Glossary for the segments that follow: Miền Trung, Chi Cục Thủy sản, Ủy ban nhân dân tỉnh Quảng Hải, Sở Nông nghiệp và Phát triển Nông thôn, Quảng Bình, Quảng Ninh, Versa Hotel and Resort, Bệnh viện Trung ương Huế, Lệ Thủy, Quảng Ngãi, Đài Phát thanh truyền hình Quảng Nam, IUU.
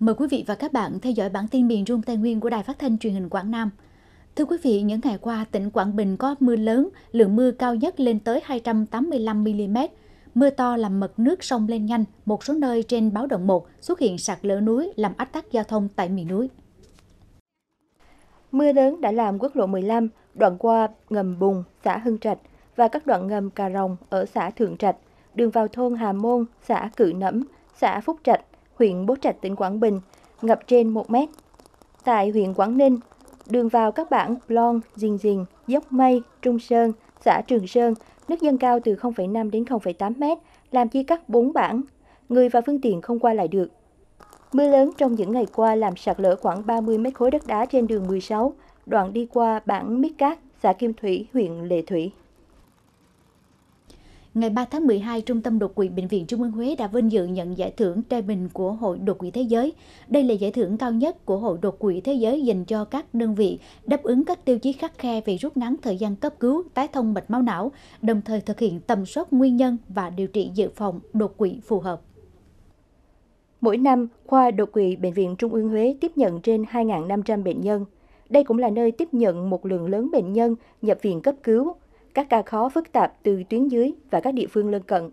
Mời quý vị và các bạn theo dõi bản tin miền Trung Tây Nguyên của Đài Phát thanh truyền hình Quảng Nam. Thưa quý vị, những ngày qua, tỉnh Quảng Bình có mưa lớn, lượng mưa cao nhất lên tới 285mm. Mưa to làm mực nước sông lên nhanh, một số nơi trên báo động 1 xuất hiện sạt lở núi làm ách tắc giao thông tại miền núi. Mưa lớn đã làm quốc lộ 15, đoạn qua ngầm Bùng, xã Hưng Trạch và các đoạn ngầm Cà Rồng ở xã Thượng Trạch, đường vào thôn Hà Môn, xã Cự Nẫm, xã Phúc Trạch, huyện Bố Trạch, tỉnh Quảng Bình, ngập trên 1 mét. Tại huyện Quảng Ninh, đường vào các bản Plon, Dình Dình, Dốc Mây, Trung Sơn, xã Trường Sơn, nước dâng cao từ 0,5 đến 0,8 mét, làm chia cắt 4 bản. Người và phương tiện không qua lại được. Mưa lớn trong những ngày qua làm sạt lở khoảng 30 mét khối đất đá trên đường 16, đoạn đi qua bản Mít Cát, xã Kim Thủy, huyện Lệ Thủy. Ngày 3 tháng 12, Trung tâm Đột quỵ Bệnh viện Trung ương Huế đã vinh dự nhận giải thưởng Trái Bình của Hội Đột quỵ Thế giới. Đây là giải thưởng cao nhất của Hội Đột quỵ Thế giới dành cho các đơn vị đáp ứng các tiêu chí khắt khe về rút ngắn thời gian cấp cứu, tái thông mạch máu não, đồng thời thực hiện tầm soát nguyên nhân và điều trị dự phòng đột quỵ phù hợp. Mỗi năm, khoa Đột quỵ Bệnh viện Trung ương Huế tiếp nhận trên 2.500 bệnh nhân. Đây cũng là nơi tiếp nhận một lượng lớn bệnh nhân nhập viện cấp cứu, các ca khó phức tạp từ tuyến dưới và các địa phương lân cận.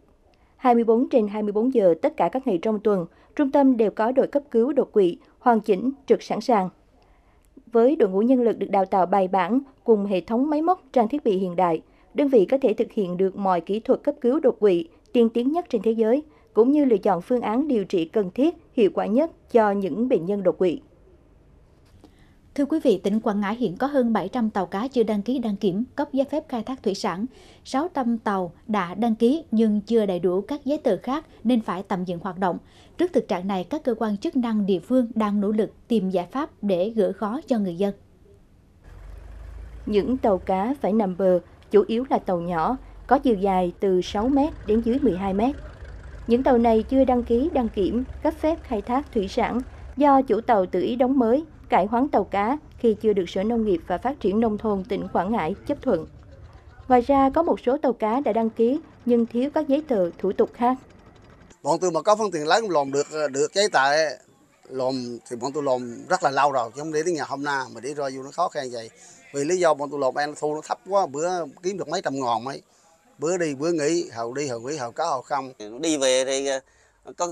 24 trên 24 giờ tất cả các ngày trong tuần, trung tâm đều có đội cấp cứu đột quỵ hoàn chỉnh, trực sẵn sàng. Với đội ngũ nhân lực được đào tạo bài bản cùng hệ thống máy móc, trang thiết bị hiện đại, đơn vị có thể thực hiện được mọi kỹ thuật cấp cứu đột quỵ tiên tiến nhất trên thế giới, cũng như lựa chọn phương án điều trị cần thiết, hiệu quả nhất cho những bệnh nhân đột quỵ. Thưa quý vị, tỉnh Quảng Ngãi hiện có hơn 700 tàu cá chưa đăng ký đăng kiểm, cấp giấy phép khai thác thủy sản. 600 tàu đã đăng ký nhưng chưa đầy đủ các giấy tờ khác nên phải tạm dừng hoạt động. Trước thực trạng này, các cơ quan chức năng địa phương đang nỗ lực tìm giải pháp để gỡ khó cho người dân. Những tàu cá phải nằm bờ, chủ yếu là tàu nhỏ, có chiều dài từ 6m đến dưới 12m. Những tàu này chưa đăng ký đăng kiểm, cấp phép khai thác thủy sản do chủ tàu tự ý đóng mới, cải hoán tàu cá khi chưa được Sở Nông nghiệp và Phát triển Nông thôn tỉnh Quảng Ngãi chấp thuận. Ngoài ra, có một số tàu cá đã đăng ký nhưng thiếu các giấy tờ thủ tục khác. Bọn tôi mà có phương tiện lái cũng lòm được giấy tờ, lòm thì bọn tôi lòm rất là lâu rồi, chứ không để đến ngày hôm nay mà để ra vô nó khó khăn vậy. Vì lý do bọn tôi lòm ăn thu nó thấp quá, bữa kiếm được mấy trăm ngàn ấy. Bữa đi bữa nghỉ, hầu đi hầu nghỉ, hầu có hầu không. Đi về thì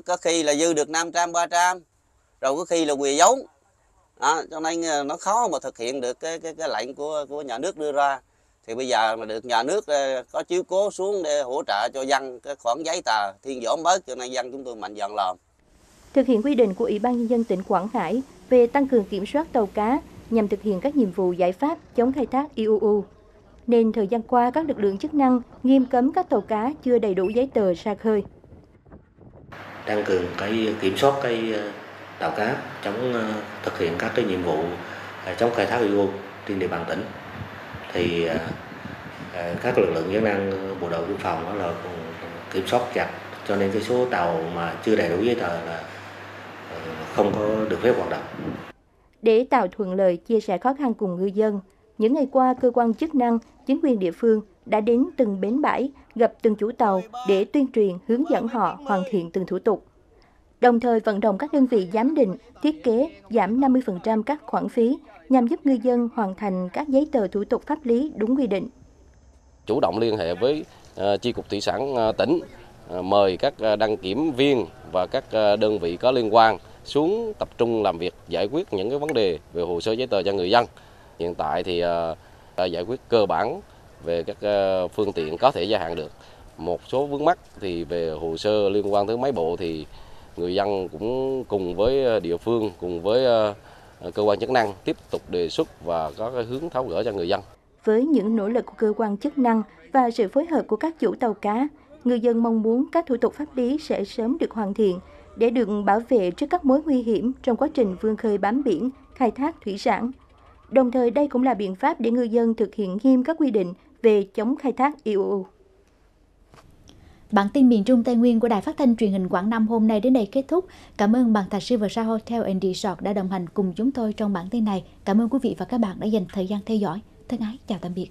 có khi là dư được 500, 300, rồi có khi là quỳ giống. À, cho nên nó khó mà thực hiện được cái lệnh của nhà nước đưa ra. Thì bây giờ mà được nhà nước có chiếu cố xuống để hỗ trợ cho dân cái khoản giấy tờ thiên giảm bớt, cho nên dân chúng tôi mạnh dạn làm. Thực hiện quy định của Ủy ban nhân dân tỉnh Quảng Hải về tăng cường kiểm soát tàu cá nhằm thực hiện các nhiệm vụ giải pháp chống khai thác IUU. Nên thời gian qua các lực lượng chức năng nghiêm cấm các tàu cá chưa đầy đủ giấy tờ ra khơi. Tăng cường cái kiểm soát cái tàu cá chống thực hiện các cái nhiệm vụ chống khai thác IUU trên địa bàn tỉnh, thì các lực lượng chức năng bộ đội biên phòng đó là kiểm soát chặt, cho nên cái số tàu mà chưa đầy đủ giấy tờ là không có được phép hoạt động. Để tạo thuận lợi chia sẻ khó khăn cùng ngư dân, những ngày qua cơ quan chức năng, chính quyền địa phương đã đến từng bến bãi, gặp từng chủ tàu để tuyên truyền hướng dẫn họ hoàn thiện từng thủ tục. Đồng thời vận động các đơn vị giám định, thiết kế giảm 50% các khoản phí nhằm giúp ngư dân hoàn thành các giấy tờ thủ tục pháp lý đúng quy định. Chủ động liên hệ với Chi Cục Thủy sản tỉnh, mời các đăng kiểm viên và các đơn vị có liên quan xuống tập trung làm việc giải quyết những cái vấn đề về hồ sơ giấy tờ cho người dân. Hiện tại thì giải quyết cơ bản về các phương tiện có thể gia hạn được. Một số vướng mắc thì về hồ sơ liên quan tới máy bộ thì người dân cũng cùng với địa phương, cùng với cơ quan chức năng tiếp tục đề xuất và có cái hướng tháo gỡ cho người dân. Với những nỗ lực của cơ quan chức năng và sự phối hợp của các chủ tàu cá, người dân mong muốn các thủ tục pháp lý sẽ sớm được hoàn thiện để được bảo vệ trước các mối nguy hiểm trong quá trình vươn khơi bám biển, khai thác thủy sản. Đồng thời đây cũng là biện pháp để ngư dân thực hiện nghiêm các quy định về chống khai thác IUU. Bản tin miền Trung Tây Nguyên của Đài Phát thanh truyền hình Quảng Nam hôm nay đến đây kết thúc. Cảm ơn ban thạc sĩ Versa Hotel and Resort đã đồng hành cùng chúng tôi trong bản tin này. Cảm ơn quý vị và các bạn đã dành thời gian theo dõi. Thân ái, chào tạm biệt.